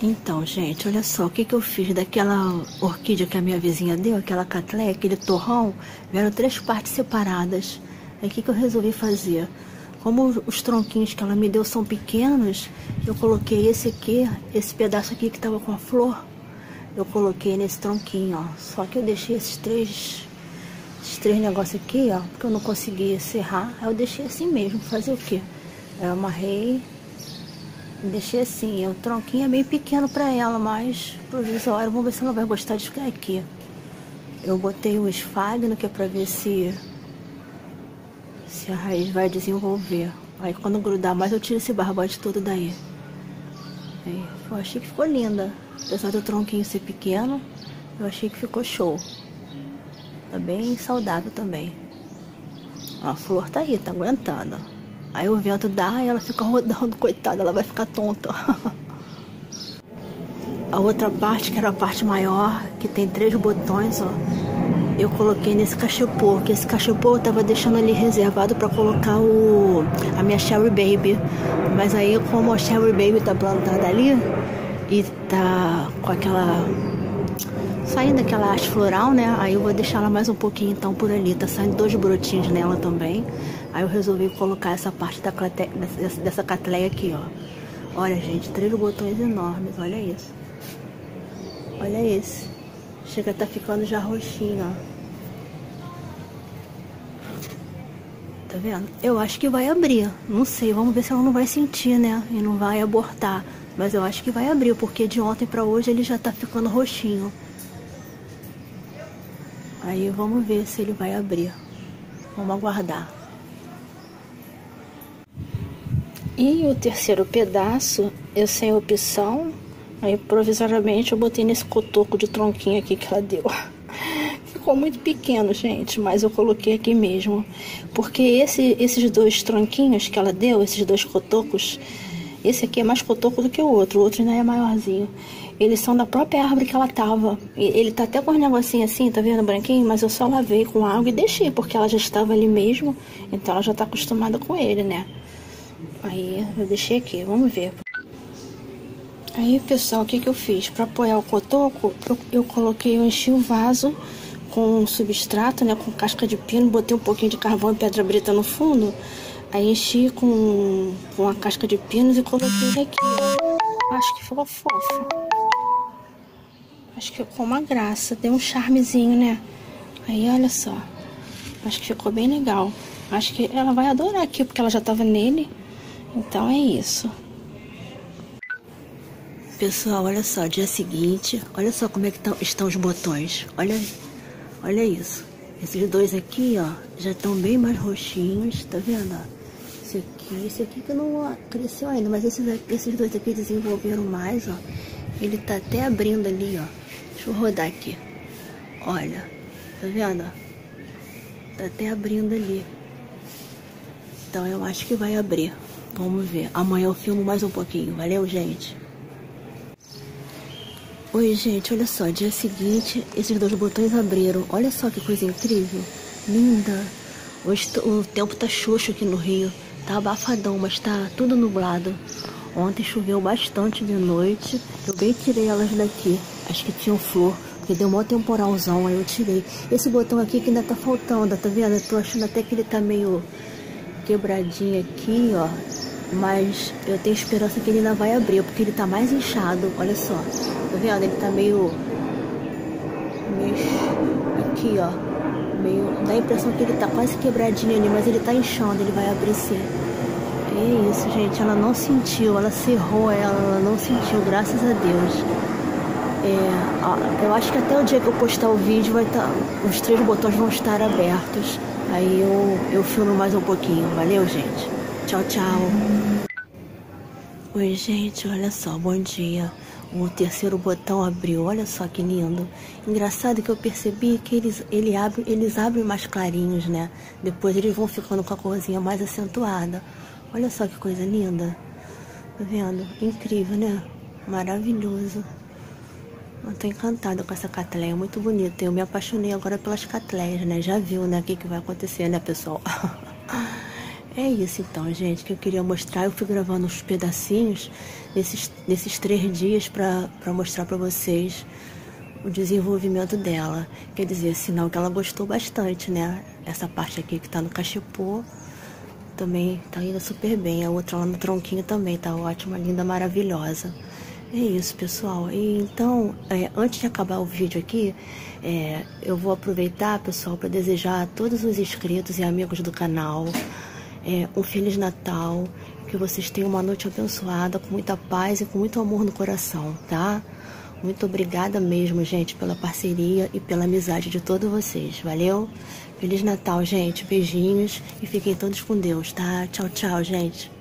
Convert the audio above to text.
Então, gente, olha só o que que eu fiz daquela orquídea que a minha vizinha deu, aquela cattleya, aquele torrão, vieram três partes separadas. Aí o que que eu resolvi fazer? Como os tronquinhos que ela me deu são pequenos, eu coloquei esse aqui, esse pedaço aqui que tava com a flor, eu coloquei nesse tronquinho, ó. Só que eu deixei esses três negócios aqui, ó, porque eu não conseguia serrar, aí eu deixei assim mesmo. Fazer o quê? Eu amarrei, deixei assim. O tronquinho é meio pequeno para ela, mas pro visual, vamos ver se ela vai gostar de ficar aqui. Eu botei um esfagno, que é para ver se a raiz vai desenvolver. Aí quando grudar mais eu tiro esse barbote todo daí. Aí, eu achei que ficou linda. Apesar do tronquinho ser pequeno, eu achei que ficou show. Tá bem saudável também. Ó, a flor tá aí, tá aguentando. Aí o vento dá e ela fica rodando, coitada, ela vai ficar tonta. A outra parte, que era a parte maior, que tem três botões, ó, eu coloquei nesse cachepô, que esse cachepô eu tava deixando ali reservado pra colocar a minha Sherry Baby. Mas aí, como a Sherry Baby tá plantada ali e tá com aquela... saindo aquela haste floral, né? Aí eu vou deixar ela mais um pouquinho então por ali. Tá saindo dois brotinhos nela também. Aí eu resolvi colocar essa parte dessa cattleya aqui, ó. Olha, gente, três botões enormes, olha isso. Olha esse. Chega, tá ficando já roxinho, ó. Tá vendo? Eu acho que vai abrir. Não sei, vamos ver se ela não vai sentir, né? E não vai abortar. Mas eu acho que vai abrir, porque de ontem pra hoje ele já tá ficando roxinho. Aí vamos ver se ele vai abrir. Vamos aguardar. E o terceiro pedaço, eu sem opção, aí provisoriamente eu botei nesse cotoco de tronquinho aqui que ela deu. Ficou muito pequeno, gente, mas eu coloquei aqui mesmo. Porque esses dois tronquinhos que ela deu, esses dois cotocos, esse aqui é mais cotoco do que o outro ainda é maiorzinho. Eles são da própria árvore que ela tava. Ele tá até com um negocinho assim, tá vendo, branquinho? Mas eu só lavei com água e deixei, porque ela já estava ali mesmo. Então ela já tá acostumada com ele, né? Aí eu deixei aqui, vamos ver. Aí, pessoal, o que que eu fiz? Pra apoiar o cotoco, eu coloquei, eu enchi o vaso com substrato, né? Com casca de pino, botei um pouquinho de carvão e pedra brita no fundo. Aí enchi com a casca de pinos e coloquei aqui, ó. Acho que ficou fofo. Acho que ficou uma graça, deu um charmezinho, né? Aí, olha só. Acho que ficou bem legal. Acho que ela vai adorar aqui, porque ela já tava nele. Então, é isso. Pessoal, olha só, dia seguinte. Olha só como é que estão os botões. Olha isso. Esses dois aqui, ó, já estão bem mais roxinhos, tá vendo? Esse aqui que não cresceu ainda, mas esses dois aqui desenvolveram mais, ó. Ele tá até abrindo ali, ó. Deixa eu rodar aqui. Olha, tá vendo? Tá até abrindo ali. Então eu acho que vai abrir. Vamos ver. Amanhã eu filmo mais um pouquinho. Valeu, gente? Oi, gente. Olha só. Dia seguinte, esses dois botões abriram. Olha só que coisa incrível. Linda. Hoje o tempo tá xoxo aqui no Rio. Tá abafadão, mas tá tudo nublado. Ontem choveu bastante de noite, eu bem tirei elas daqui, acho que tinham flor, porque deu um maior temporalzão, aí eu tirei. Esse botão aqui que ainda tá faltando, tá vendo? Eu tô achando até que ele tá meio quebradinho aqui, ó, mas eu tenho esperança que ele ainda vai abrir, porque ele tá mais inchado, olha só, tá vendo? Ele tá meio aqui, ó, meio, dá a impressão que ele tá quase quebradinho ali, mas ele tá inchando, ele vai abrir sim. É isso, gente, ela não sentiu, ela cerrou ela não sentiu, graças a Deus. É, eu acho que até o dia que eu postar o vídeo, vai tá, os três botões vão estar abertos. Aí eu filmo mais um pouquinho, valeu, gente? Tchau, tchau. Oi, gente, olha só, bom dia. O terceiro botão abriu, olha só que lindo. Engraçado que eu percebi que eles abrem mais clarinhos, né? Depois eles vão ficando com a corzinha mais acentuada. Olha só que coisa linda. Tá vendo? Incrível, né? Maravilhoso. Eu tô encantada com essa cattleya, muito bonita. Eu me apaixonei agora pelas cattleyas, né? Já viu, né? O que vai acontecer, né, pessoal? É isso então, gente, que eu queria mostrar. Eu fui gravando os pedacinhos nesses 3 dias para mostrar para vocês o desenvolvimento dela. Quer dizer, sinal que ela gostou bastante, né? Essa parte aqui que tá no cachepô também tá indo super bem. A outra lá no tronquinho também tá ótima, linda, maravilhosa. É isso, pessoal. E então, antes de acabar o vídeo aqui, eu vou aproveitar, pessoal, para desejar a todos os inscritos e amigos do canal um Feliz Natal, que vocês tenham uma noite abençoada, com muita paz e com muito amor no coração, tá? Muito obrigada mesmo, gente, pela parceria e pela amizade de todos vocês, valeu? Feliz Natal, gente, beijinhos e fiquem todos com Deus, tá? Tchau, tchau, gente.